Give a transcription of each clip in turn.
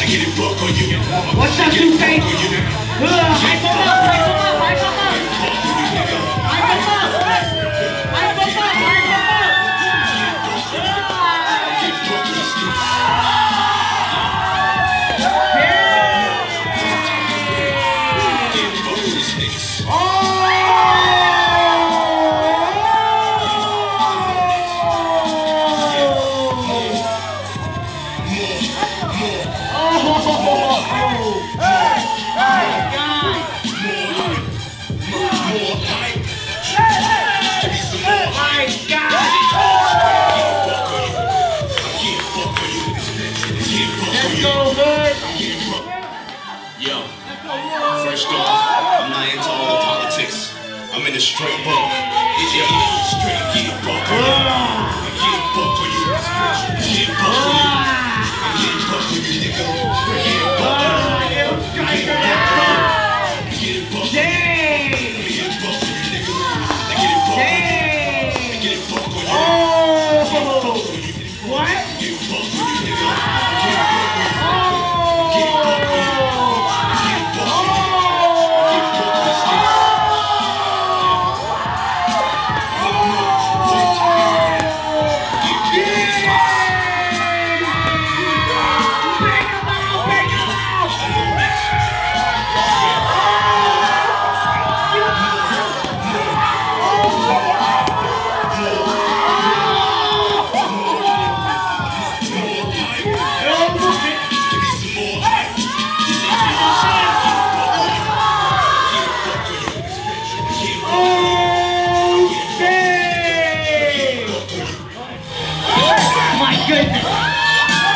I get it broke on you. What's up, Two-Face? Yo, first off, I'm not into all the politics. I'm in a straight ball. Yeah, straight, get a buck on you. I get a buck on you. I get a buck on you. I get a buck on you, nigga. I get a buck on you. I get a buck on you. I get a buck on you. I get a buck on you, nigga. I get a buck on you. I get a buck on you. Oh! What? I get a buck on you, nigga. I get a buck on you.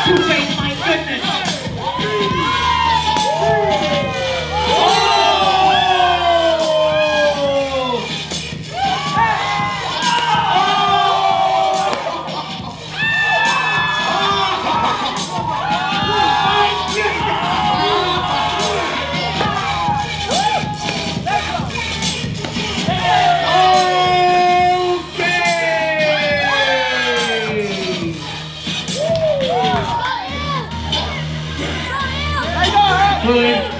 Two-Face, my goodness! Good.